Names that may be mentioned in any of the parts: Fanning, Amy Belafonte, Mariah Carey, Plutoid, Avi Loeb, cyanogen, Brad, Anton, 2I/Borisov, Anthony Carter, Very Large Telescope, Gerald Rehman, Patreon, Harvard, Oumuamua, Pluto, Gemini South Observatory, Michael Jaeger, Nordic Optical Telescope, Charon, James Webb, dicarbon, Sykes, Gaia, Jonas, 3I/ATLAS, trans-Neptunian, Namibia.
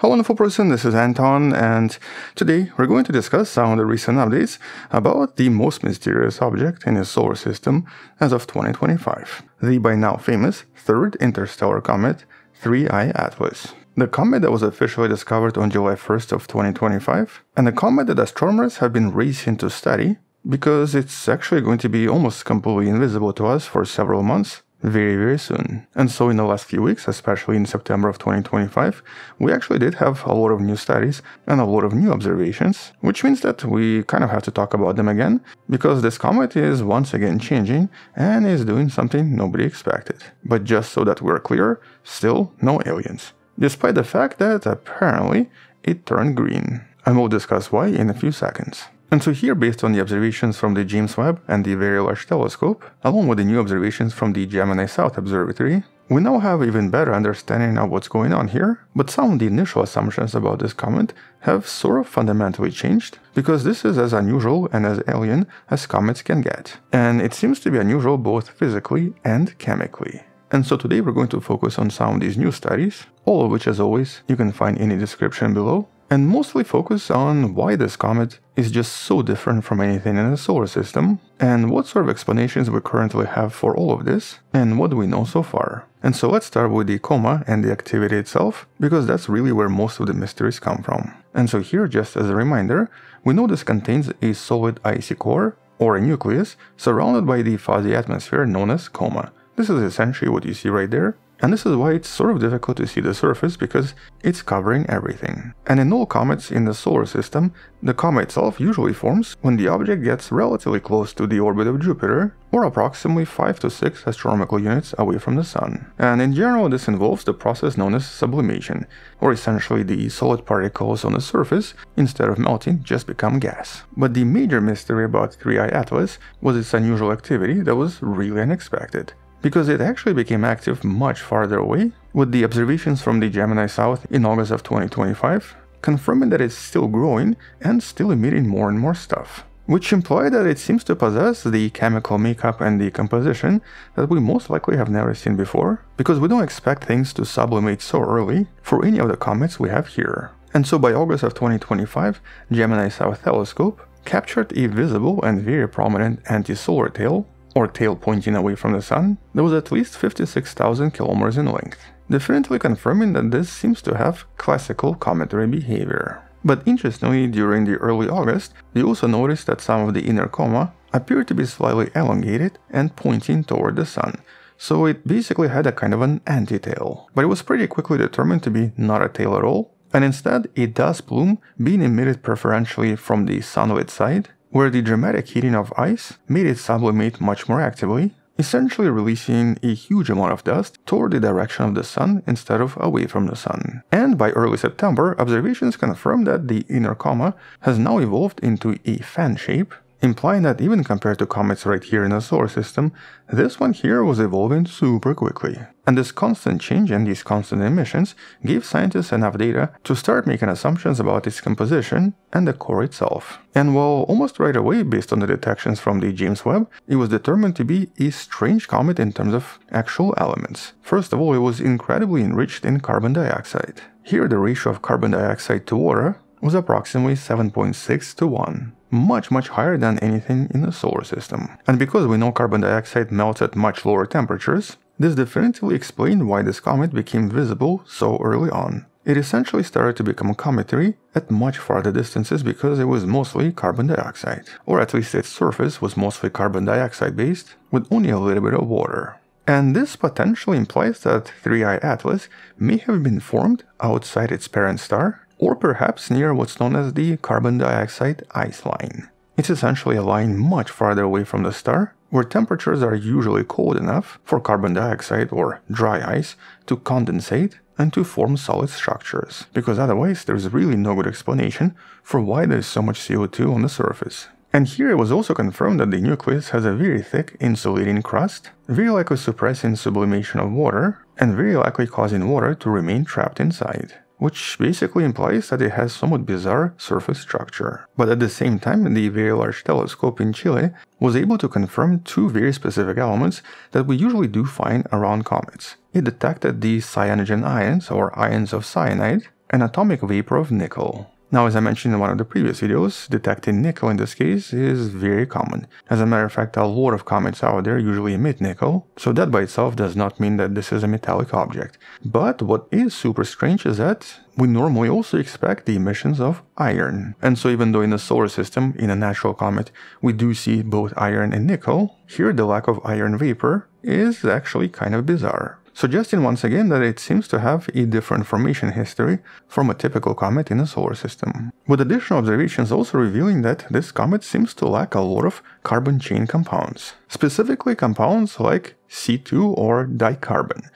Hello wonderful person, this is Anton, and today we're going to discuss some of the recent updates about the most mysterious object in the solar system as of 2025, the by now famous third interstellar comet 3I/ATLAS. The comet that was officially discovered on July 1st of 2025, and the comet that astronomers have been racing to study because it's actually going to be almost completely invisible to us for several months. Very soon. And so in the last few weeks, especially in September of 2025, we actually did have a lot of new studies and a lot of new observations, which means that we kind of have to talk about them again, because this comet is once again changing and is doing something nobody expected. But just so that we're clear, still no aliens, despite the fact that apparently it turned green. And we'll discuss why in a few seconds. And so here, based on the observations from the James Webb and the Very Large Telescope, along with the new observations from the Gemini South Observatory, we now have even better understanding of what's going on here, but some of the initial assumptions about this comet have sort of fundamentally changed, because this is as unusual and as alien as comets can get. And it seems to be unusual both physically and chemically. And so today we're going to focus on some of these new studies, all of which, as always, you can find in the description below, and mostly focus on why this comet is just so different from anything in the solar system, and what sort of explanations we currently have for all of this, and what do we know so far. And so let's start with the coma and the activity itself, because that's really where most of the mysteries come from. And so here, just as a reminder, we know this contains a solid icy core, or a nucleus, surrounded by the fuzzy atmosphere known as coma. This is essentially what you see right there. And this is why it's sort of difficult to see the surface, because it's covering everything. And in all comets in the solar system, the coma itself usually forms when the object gets relatively close to the orbit of Jupiter, or approximately 5 to 6 astronomical units away from the Sun. And in general, this involves the process known as sublimation, or essentially the solid particles on the surface, instead of melting, just become gas. But the major mystery about 3I/ATLAS was its unusual activity that was really unexpected, because it actually became active much farther away, with the observations from the Gemini South in August of 2025 confirming that it's still growing and still emitting more and more stuff, which implied that it seems to possess the chemical makeup and the composition that we most likely have never seen before, because we don't expect things to sublimate so early for any of the comets we have here. And so by August of 2025, Gemini South Telescope captured a visible and very prominent anti-solar tail, or tail pointing away from the Sun, that was at least 56,000 kilometers in length, definitely confirming that this seems to have classical cometary behavior. But interestingly, during the early August, you also noticed that some of the inner coma appeared to be slightly elongated and pointing toward the Sun, so it basically had a kind of an anti-tail. But it was pretty quickly determined to be not a tail at all, and instead a dust plume being emitted preferentially from the sunlit side, where the dramatic heating of ice made it sublimate much more actively, essentially releasing a huge amount of dust toward the direction of the Sun instead of away from the Sun. And by early September, observations confirmed that the inner coma has now evolved into a fan shape, implying that even compared to comets right here in the solar system, this one here was evolving super quickly. And this constant change and these constant emissions gave scientists enough data to start making assumptions about its composition and the core itself. And well, almost right away, based on the detections from the James Webb, it was determined to be a strange comet in terms of actual elements. First of all, it was incredibly enriched in carbon dioxide. Here the ratio of carbon dioxide to water was approximately 7.6 to 1. Much higher than anything in the solar system. And because we know carbon dioxide melts at much lower temperatures, this definitively explained why this comet became visible so early on. It essentially started to become cometary at much farther distances because it was mostly carbon dioxide, or at least its surface was mostly carbon dioxide based, with only a little bit of water. And this potentially implies that 3I/ATLAS may have been formed outside its parent star, or perhaps near what's known as the carbon dioxide ice line. It's essentially a line much farther away from the star, where temperatures are usually cold enough for carbon dioxide or dry ice to condensate and to form solid structures, because otherwise there's really no good explanation for why there's so much CO2 on the surface. And here it was also confirmed that the nucleus has a very thick insulating crust, very likely suppressing sublimation of water, and very likely causing water to remain trapped inside, which basically implies that it has somewhat bizarre surface structure. But at the same time, the Very Large Telescope in Chile was able to confirm two very specific elements that we usually do find around comets. It detected the cyanogen ions, or ions of cyanide, an atomic vapor of nickel. Now, as I mentioned in one of the previous videos, detecting nickel in this case is very common. As a matter of fact, a lot of comets out there usually emit nickel, so that by itself does not mean that this is a metallic object. But what is super strange is that we normally also expect the emissions of iron. And so even though in the solar system, in a natural comet, we do see both iron and nickel, here the lack of iron vapor is actually kind of bizarre. Suggesting once again that it seems to have a different formation history from a typical comet in the solar system. With additional observations also revealing that this comet seems to lack a lot of carbon chain compounds. Specifically compounds like C2 or dicarbon.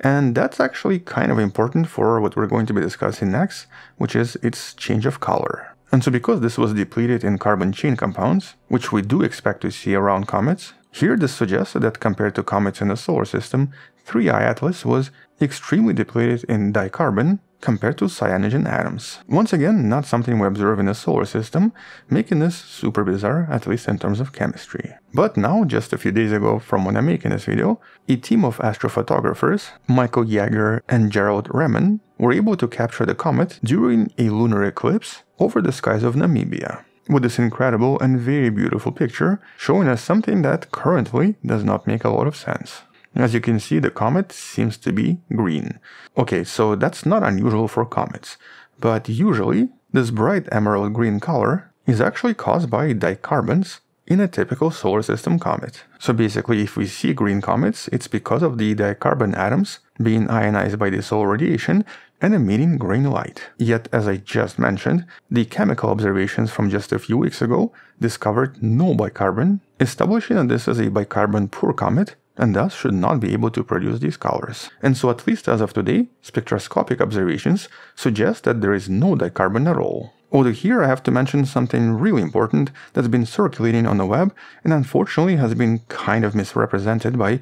And that's actually kind of important for what we're going to be discussing next, which is its change of color. And so because this was depleted in carbon chain compounds, which we do expect to see around comets, here this suggests that compared to comets in the solar system, 3I/ATLAS was extremely depleted in dicarbon compared to cyanogen atoms. Once again, not something we observe in the solar system, making this super bizarre, at least in terms of chemistry. But now, just a few days ago from when I'm making this video, a team of astrophotographers, Michael Jaeger and Gerald Rehman, were able to capture the comet during a lunar eclipse over the skies of Namibia, with this incredible and very beautiful picture showing us something that currently does not make a lot of sense. As you can see, the comet seems to be green. Okay, so that's not unusual for comets, but usually this bright emerald green color is actually caused by dicarbons in a typical solar system comet. So basically, if we see green comets, it's because of the dicarbon atoms being ionized by the solar radiation and emitting green light. Yet, as I just mentioned, the chemical observations from just a few weeks ago discovered no bicarbon, establishing that this is a bicarbon-poor comet and thus should not be able to produce these colors. And so at least as of today, spectroscopic observations suggest that there is no dicarbon at all. Although here I have to mention something really important that's been circulating on the web and unfortunately has been kind of misrepresented by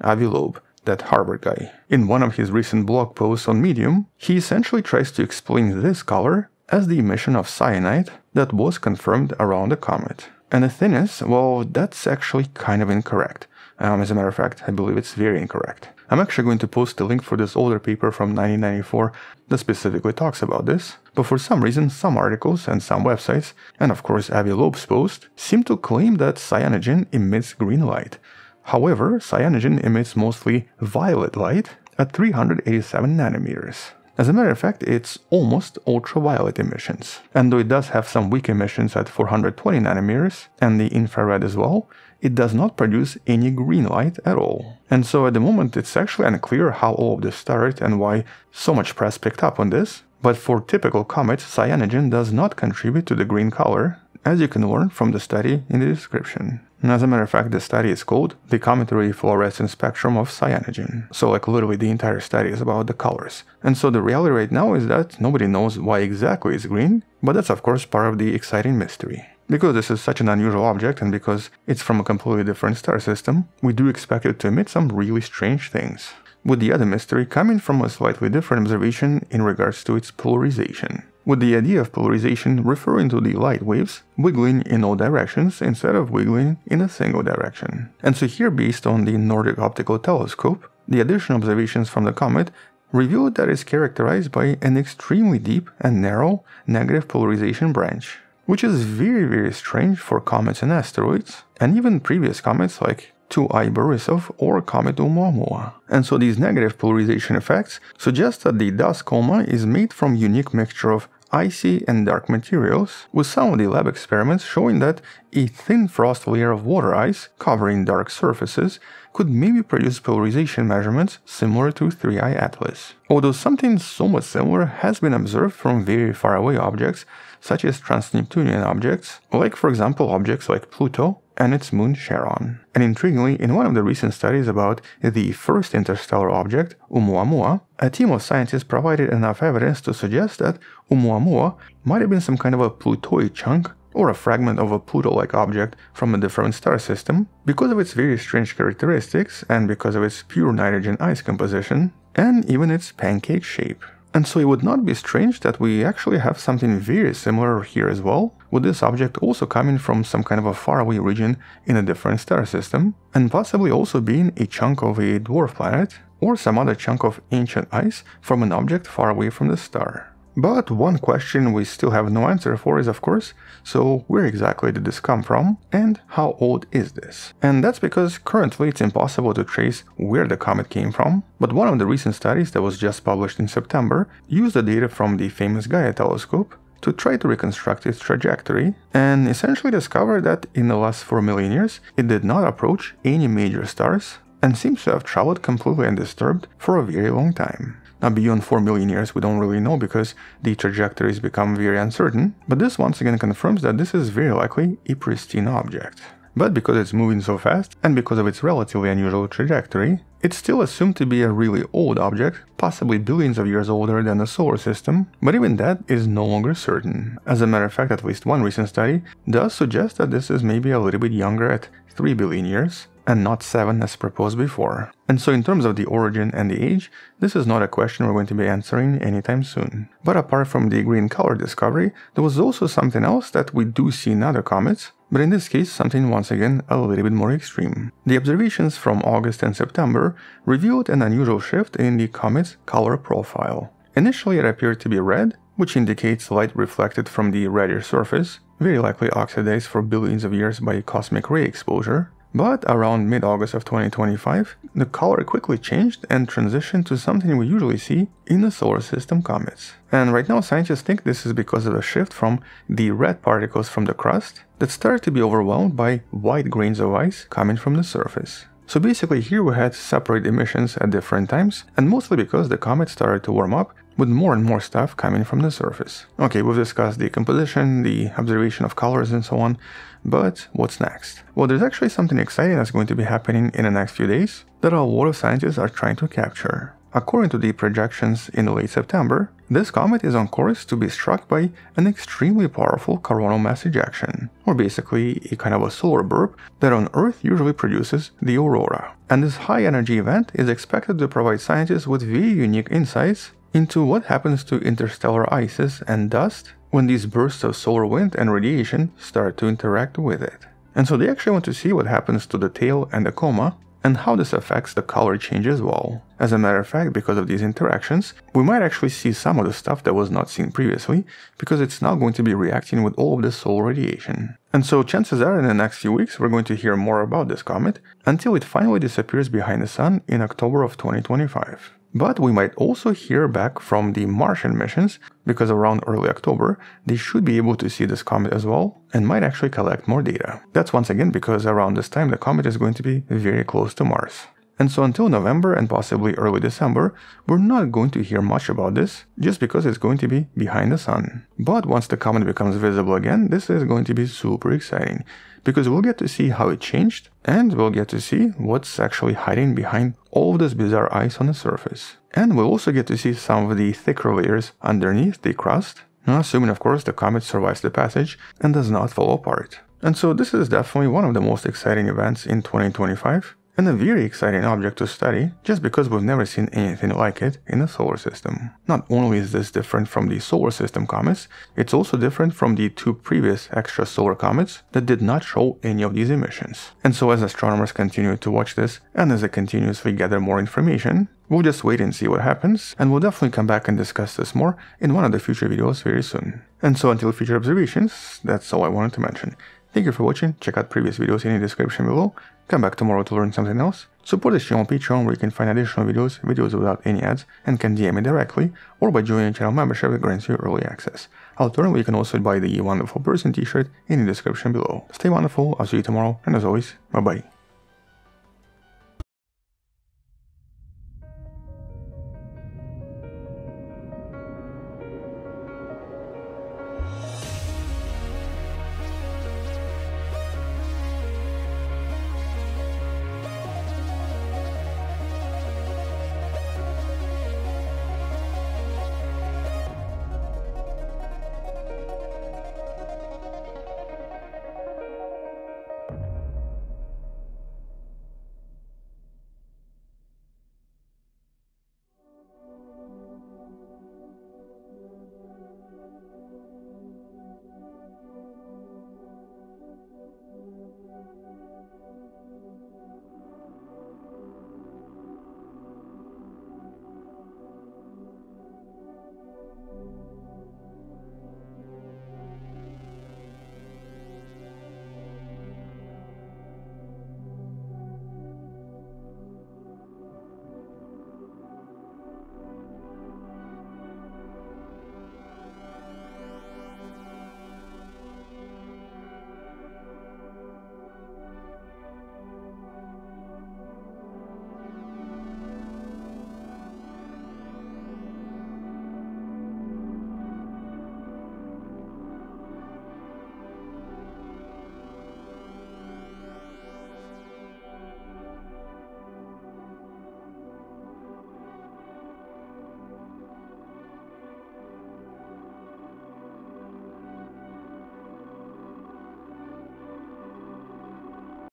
Avi Loeb, that Harvard guy. In one of his recent blog posts on Medium, he essentially tries to explain this color as the emission of cyanide that was confirmed around the comet. And the thing is, well, that's actually kind of incorrect. As a matter of fact, I believe it's very incorrect. I'm actually going to post the link for this older paper from 1994 that specifically talks about this, but for some reason some articles and some websites, and of course Avi Loeb's post, seem to claim that cyanogen emits green light. However, cyanogen emits mostly violet light at 387 nanometers. As a matter of fact, it's almost ultraviolet emissions. And though it does have some weak emissions at 420 nanometers, and the infrared as well, it does not produce any green light at all. And so at the moment it's actually unclear how all of this started and why so much press picked up on this, but for typical comets, cyanogen does not contribute to the green color, as you can learn from the study in the description. And as a matter of fact, the study is called the Cometary Fluorescence Spectrum of Cyanogen. So like literally the entire study is about the colors. And so the reality right now is that nobody knows why exactly it's green, but that's of course part of the exciting mystery. Because this is such an unusual object and because it's from a completely different star system, we do expect it to emit some really strange things. With the other mystery coming from a slightly different observation in regards to its polarization. With the idea of polarization referring to the light waves wiggling in all directions instead of wiggling in a single direction. And so here, based on the Nordic Optical Telescope, the additional observations from the comet revealed that it's characterized by an extremely deep and narrow negative polarization branch, which is very, very strange for comets and asteroids, and even previous comets like 2I/Borisov or comet Oumuamua. And so these negative polarization effects suggest that the dust coma is made from a unique mixture of icy and dark materials, with some of the lab experiments showing that a thin frost layer of water ice covering dark surfaces could maybe produce polarization measurements similar to 3I/ATLAS. Although something somewhat similar has been observed from very faraway objects, such as trans-Neptunian objects, like for example objects like Pluto and its moon Charon. And intriguingly, in one of the recent studies about the first interstellar object, Oumuamua, a team of scientists provided enough evidence to suggest that Oumuamua might have been some kind of a Plutoid chunk or a fragment of a Pluto-like object from a different star system, because of its very strange characteristics and because of its pure nitrogen ice composition, and even its pancake shape. And so it would not be strange that we actually have something very similar here as well, with this object also coming from some kind of a faraway region in a different star system, and possibly also being a chunk of a dwarf planet, or some other chunk of ancient ice from an object far away from the star. But one question we still have no answer for is, of course, so where exactly did this come from and how old is this? And that's because currently it's impossible to trace where the comet came from, but one of the recent studies that was just published in September used the data from the famous Gaia telescope to try to reconstruct its trajectory, and essentially discovered that in the last 4 million years it did not approach any major stars and seems to have traveled completely undisturbed for a very long time. Now, beyond 4 million years we don't really know because the trajectories become very uncertain, but this once again confirms that this is very likely a pristine object. But because it's moving so fast, and because of its relatively unusual trajectory, it's still assumed to be a really old object, possibly billions of years older than the solar system, but even that is no longer certain. As a matter of fact, at least one recent study does suggest that this is maybe a little bit younger at 3 billion years, and not 7 as proposed before. And so in terms of the origin and the age, this is not a question we're going to be answering anytime soon. But apart from the green color discovery, there was also something else that we do see in other comets, but in this case something once again a little bit more extreme. The observations from August and September revealed an unusual shift in the comet's color profile. Initially it appeared to be red, which indicates light reflected from the reddish surface, very likely oxidized for billions of years by cosmic ray exposure. But around mid-August of 2025, the color quickly changed and transitioned to something we usually see in the solar system comets. And right now scientists think this is because of a shift from the red particles from the crust that started to be overwhelmed by white grains of ice coming from the surface. So basically here we had separate emissions at different times, and mostly because the comet started to warm up with more and more stuff coming from the surface. Okay, we've discussed the composition, the observation of colors and so on, but what's next? Well, there's actually something exciting that's going to be happening in the next few days that a lot of scientists are trying to capture. According to the projections in late September, this comet is on course to be struck by an extremely powerful coronal mass ejection, or basically a kind of a solar burp that on Earth usually produces the aurora. And this high energy event is expected to provide scientists with very unique insights into what happens to interstellar ices and dust when these bursts of solar wind and radiation start to interact with it. And so they actually want to see what happens to the tail and the coma, and how this affects the color change as well. As a matter of fact, because of these interactions, we might actually see some of the stuff that was not seen previously, because it's now going to be reacting with all of the solar radiation. And so chances are in the next few weeks we're going to hear more about this comet, until it finally disappears behind the sun in October of 2025. But we might also hear back from the Martian missions, because around early October they should be able to see this comet as well, and might actually collect more data. That's once again because around this time the comet is going to be very close to Mars. And so until November and possibly early December, we're not going to hear much about this, just because it's going to be behind the sun. But once the comet becomes visible again, this is going to be super exciting, because we'll get to see how it changed, and we'll get to see what's actually hiding behind all of this bizarre ice on the surface. And we'll also get to see some of the thicker layers underneath the crust, assuming of course the comet survives the passage and does not fall apart. And so this is definitely one of the most exciting events in 2025, and a very exciting object to study, just because we've never seen anything like it in the solar system. Not only is this different from the solar system comets, it's also different from the 2 previous extrasolar comets that did not show any of these emissions. And so as astronomers continue to watch this, and as they continuously gather more information, we'll just wait and see what happens, and we'll definitely come back and discuss this more in one of the future videos very soon. And so until future observations, that's all I wanted to mention. Thank you for watching, check out previous videos in the description below, come back tomorrow to learn something else, support this channel on Patreon where you can find additional videos, without any ads, and can DM me directly, or by joining a channel membership that grants you early access. Alternatively, you can also buy the Wonderful Person t-shirt in the description below. Stay wonderful, I'll see you tomorrow, and as always, bye bye.